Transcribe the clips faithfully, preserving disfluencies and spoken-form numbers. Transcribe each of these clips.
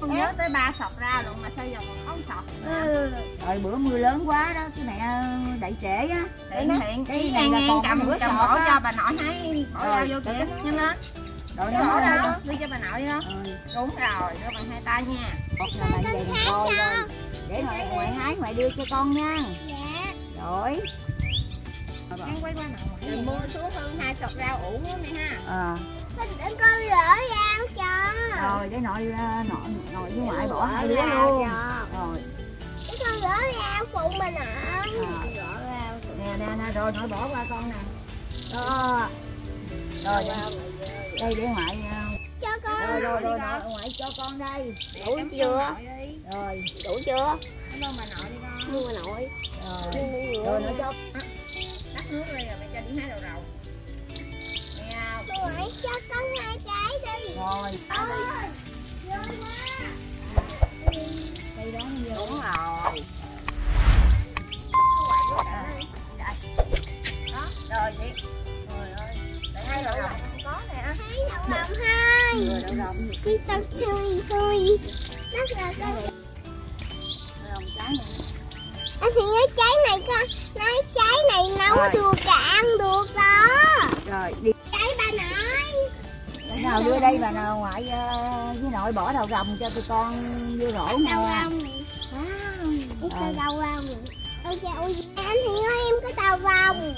Con nhớ tới ba sọt ra luôn mà sao giờ còn không sọt. Ừ. Rồi bữa mưa lớn quá đó, cái mẹ đẩy trễ á. Tiện tiện cái này là còn cầm bữa sọt bỏ cho bà nội thấy, bỏ ra vô kìa, nhanh lên. Rồi nó bỏ ra đi cho bà nội đi không? Ừ. Đúng rồi, đưa bằng hai tay nha. Bọc là bà về bà coi rồi. Để thôi ngoại hái ngoại đưa cho con nha. Dạ. Rồi. Đang quay qua nội. Trời mưa xuống hơn hai sọt rau ủ nữa nè ha. Ờ. Để con rửa rau cho. Rồi để nội nội nội với ngoại bỏ hai đứa luôn. Rồi. Để con rửa rau phụ mình ạ. Rửa rau. Nè nè nè rồi nội bỏ qua con nè. Đó. Rồi đây để ngoại. Cho con. Rồi rồi rồi nội ngoại cho con đây. Đủ chưa? Rồi đủ chưa? Cảm ơn bà nội đi con. Mua bà nội. Rồi. Rồi nội cho. Đắp nước lên rồi mày cho đi hái đầu rau. Rồi, cho con hai cái đi. Rồi. Ôi, vui quá. Đây đó vô. Đúng rồi. Đó, rồi chị. Trời ơi. Để hai đậu lòng không có nè. Hai đậu lòng hai. Rồi đậu lòng. Đi con chơi tôi. Rất là con. Lòng trái này. Anh thì cái trái này con, nói trái này nấu được cả ăn được đó. Rồi đi. Nào đưa đây bà nào ngoại với nội bỏ đầu rồng cho tụi con vô rổ nè. Đâu rong nè. Wow. Cái đầu rong nè. Ôi trời ơi, anh thì nói em có đầu rồng.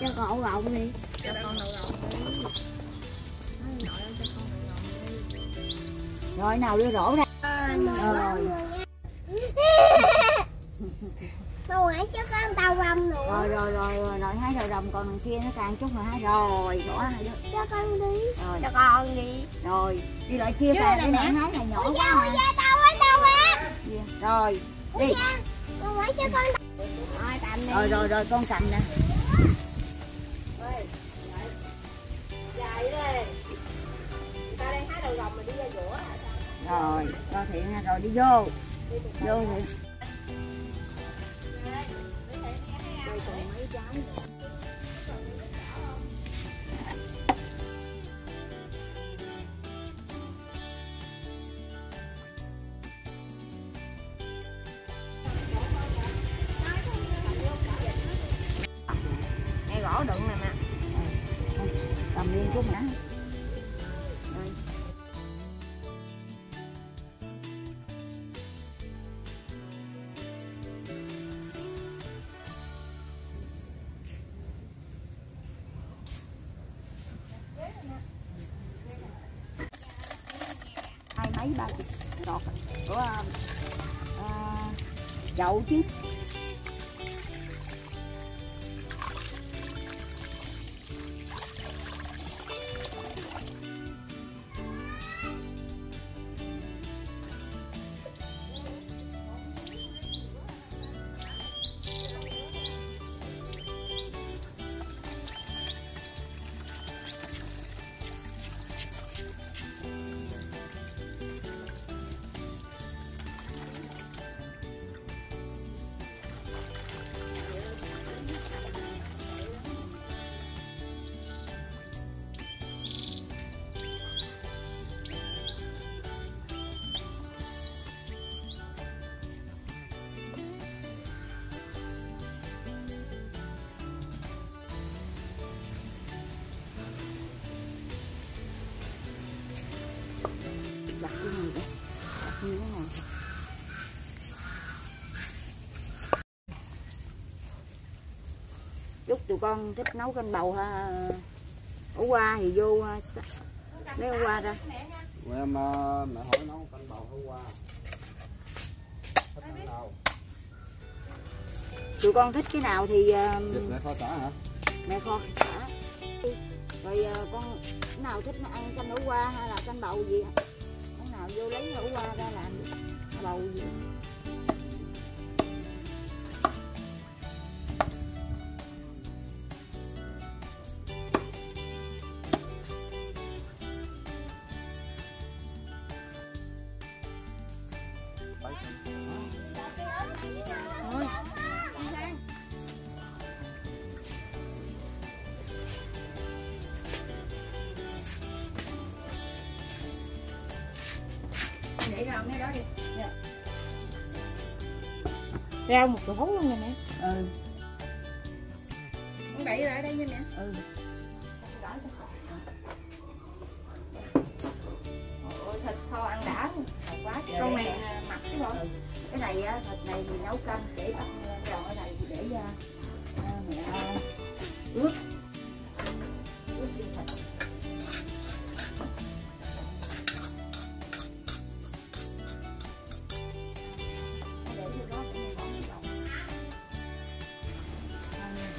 Cho con đậu rồng đi. Cho con đậu rồng đi. Rồi nào đưa rổ ra. Rồi. Bà ngoại cho con đầu rồng nữa. Rồi rồi rồi rồi, rồi hái đầu rồng còn kia nó càng chút rồi hái rồi bỏ hai đứa. Cho con đi. Rồi. Cho con đi. Rồi đi lại kia bà để mẹ hái này nhỏ quá. Ôi da đâu á đâu á. Rồi đi. Bà ngoại cho con. Rồi tạm đi. Rồi rồi rồi con cầm nè. Ơi. Dài đây. Người ta đang hái đầu rồng mà đi ra giữa. Rồi coi thiện nha, rồi đi vô. Vô thiện. Ngay gỗ đựng nè mẹ. Cầm liên chút nữa. Mấy ba chục sọt của uh, đậu chứ. Chúc tụi con thích nấu canh bầu ha. Ủ qua thì vô lấy ủ qua ra. Mẹ em, mẹ hỏi nấu canh bầu ủ qua. Tụi con thích cái nào thì mẹ kho sả hả? Mẹ kho sả. Rồi con nào thích ăn canh ủ qua hay là canh bầu gì? Nào vô lấy ủ qua ra làm bầu gì. để rau cái đó đi. Dạ. Rau một chỗ luôn nè mẹ. Ừ. Con đẩy lại đây nha mẹ. Ừ. Ôi thịt kho ăn đã luôn. Quá trời. Con này mặc cái bộ. Ừ. Cái này thịt này thì nấu canh để bắt rau, cái này thì để à, mẹ ướp. Ướp đi thịt.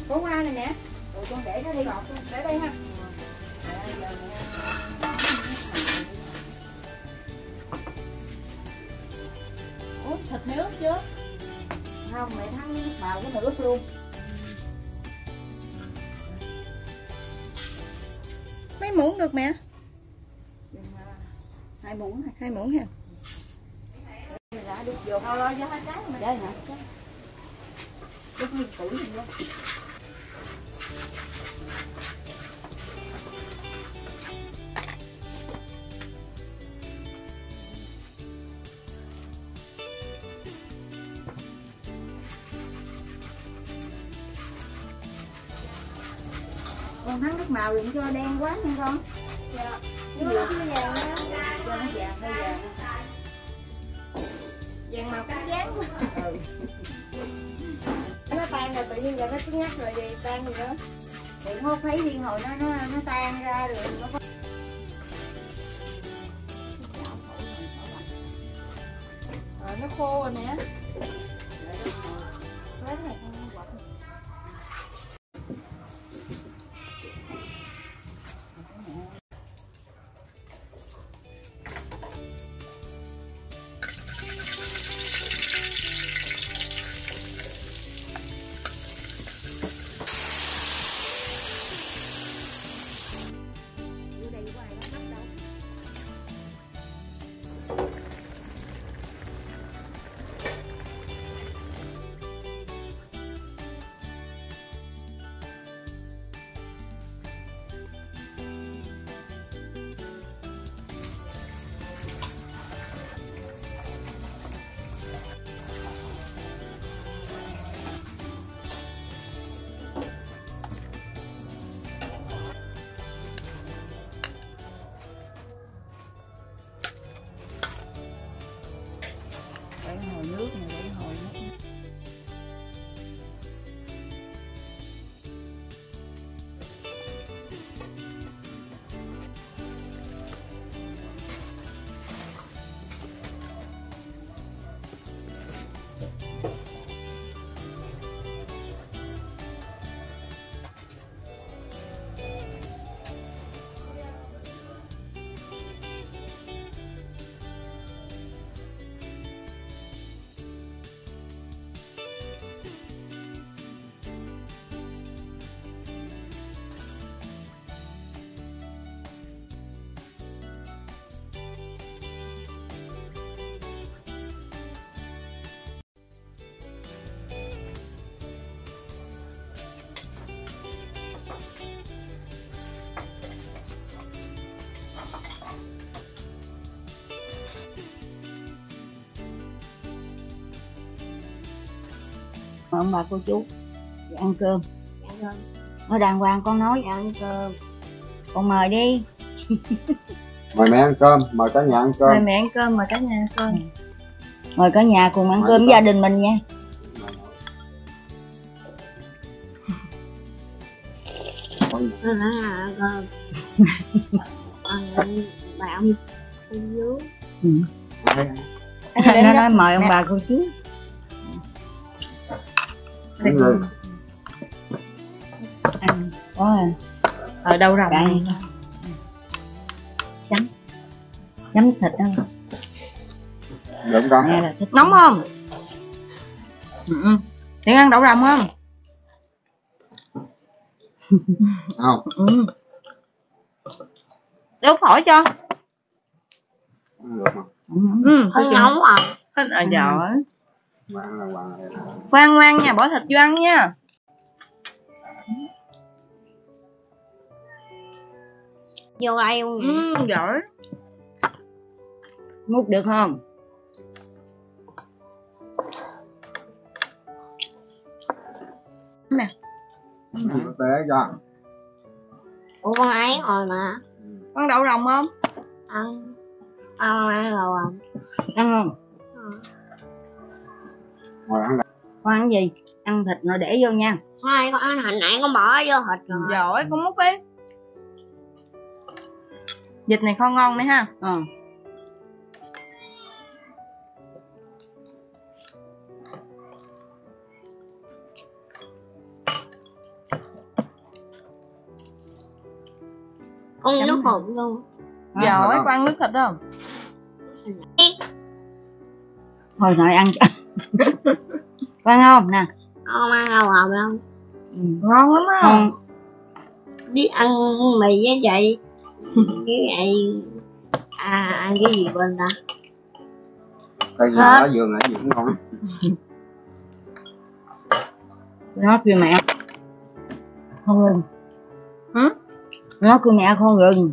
Có hoa này nè, rồi con để nó đi bọc, để đây ha. Ủa, thịt mày ướp chưa? Không, mẹ thắng bào của mày ướp luôn. Mấy muỗng được mẹ? Hai muỗng, hai muỗng ha. Đã được vô. Thôi rồi, vô hai cái mà. Đây hả? Đứt nguyên củ luôn. Con thắng nước màu đừng cho đen quá nha con. Dạ. Chứ nó vàng á. Cho nó vàng hơi vàng. Vàng màu cánh gián quá. Ừ. Nó tan rồi tự nhiên rồi nó cứ ngắt rồi gì tan rồi nữa. Thì hốt thấy đi hồi nó nó nó tan ra rồi nó có... Rồi nó khô rồi nè. Ông bà cô chú ăn cơm. Dạ, nó đàng hoàng con nói ăn cơm. Con mời đi. Mời mẹ ăn cơm, mời cả nhà ăn cơm. Mời mẹ ăn cơm, mời cả nhà ăn cơm. Mời cả nhà cùng ăn mời cơm với gia đình mình nha. Nó nói ăn cơm. Bà ông cô chú. Nó nói mời ông bà cô chú. Ăn ừ. Có ở đâu rồi đây chấm chấm thịt không? Được con. Nghe là thịt nóng không? Ừ. Tiếng ăn đậu rồng không? Không. Ừ. Đốt hỏi cho. Được không? Ừ. Hơi nóng à? Hết ở giỏ. Ngoan là ngoan là... Ngoan ngoan nha, bỏ thịt vô ăn nha. Vô đây luôn. Ừ, giỏi. Múc được không? nè. Con té ra. Ủa con ấy rồi mà. Con đậu rồng không? Ăn. Ăn ăn rồi. Ăn không? Rồi ăn. Con ăn gì? Ăn thịt rồi để vô nha. Thôi con ăn, hồi nãy con bỏ vô thịt rồi. Giỏi con múc đi. Vịt này kho ngon đấy ha. Ừ. Con nước hộp luôn. Giỏi, con ăn nước thịt không? Thôi rồi ăn cho. Con ăn không nè? Con ăn đâu hộp không? Ừ, ngon lắm á. Không. Đi ăn mì với chị. Cái này à, ăn cái gì bên ta? Cái gì ở giường nãy gì cũng ngon. Nó kêu mẹ không rừng. Hả? Nó kêu mẹ không rừng.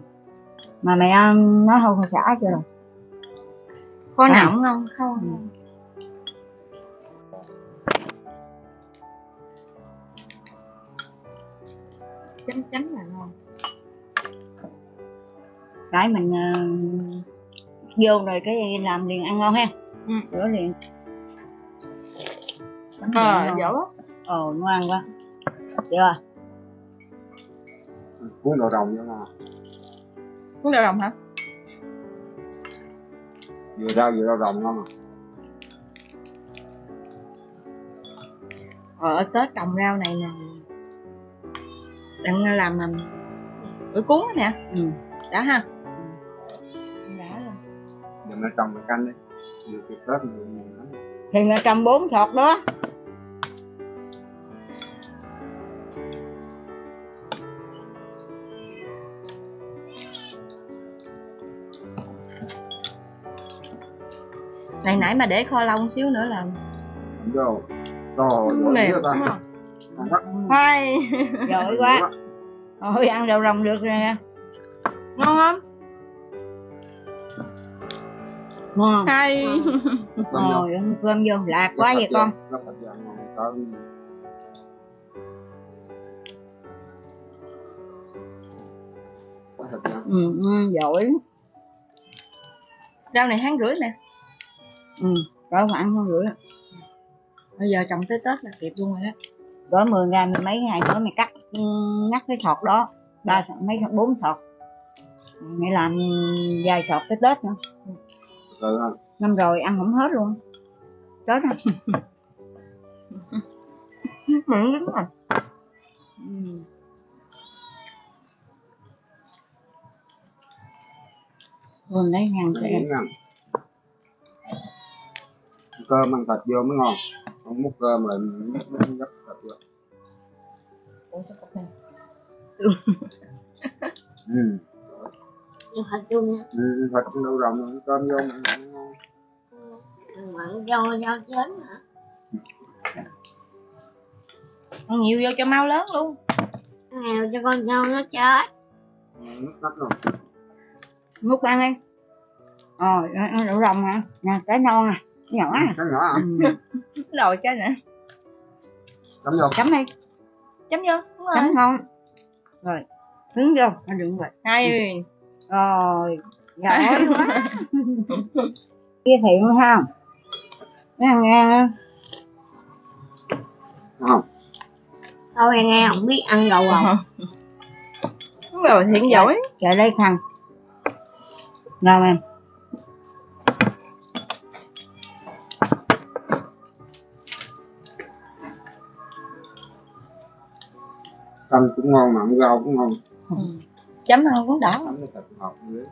Mà mẹ nó không không xả chưa rồi. Có nào cũng ngon không? Ừ. Chấm chấm là ngon. Cái mình uh, vô rồi cái làm liền ăn ngon ha. Ừ. Rửa liền. Ờ, dở quá. Ờ, nó ăn quá. Chưa? Cuốn đậu rồng vô nè. Cuốn đậu rồng hả? Vừa rau vừa đậu rồng ngon à. Ờ, Tết trồng rau này nè. Đang làm làm bữa cuốn nè. Ừ, đã ha. Nó trồng cái canh đi, vừa kịp Tết người nhiều lắm. Thì nó trồng bốn thọt đó. Này nãy mà để kho lâu một xíu nữa là. Vô, to rồi ta. Thôi, giỏi quá. Ôi ăn đậu rồng được rồi nè. Ngon không? Ngon. Hay. Rồi cơm vô lạc quá vậy con. Ừ, giỏi. Rau này tháng rưỡi nè. Ừ, cỡ khoảng tháng rưỡi. Bây giờ trồng tới Tết là kịp luôn rồi đó. Cỡ mười ngày mười mấy ngày nữa mày cắt ngắt cái thọt đó, ba mấy bốn thọt. Mày làm vài thọt tới Tết nữa. Năm rồi ăn không hết luôn. Tết rồi. Mặn lắm rồi. Vừa lấy hàng cho em. Cơm ăn thịt vô mới ngon. Không múc cơm lại mình gấp thịt vô. Ủa sao cắt này? Ừ. Thịt chung nha. Ừ, thịt đậu rồng, cơm vô mà ngon. Mặn vô rau chén hả? Ăn nhiều vô cho mau lớn luôn. Nghèo cho con dâu nó chết. Ngút ăn đi. Ờ, ăn đậu rồng hả? Nè, trái non nè, nhỏ nè. Trái nhỏ hả? Đồ trái nữa. Chấm vô. Chấm đi. Chấm vô, đúng rồi. Chấm ngon. Rồi, hướng vô, ăn đừng vậy. Hay. Rồi, giỏi quá. Kia thiện luôn ha. Nghe nghe. Không. Đâu nghe nghe không biết ăn đầu không. Đúng rồi, thiện giỏi. Chạy đây thằng. Nào em. Canh cũng ngon mà ăn rau cũng ngon. Ừ. Chấm ăn cũng đã. Chấm cái thịt ngọt dưới.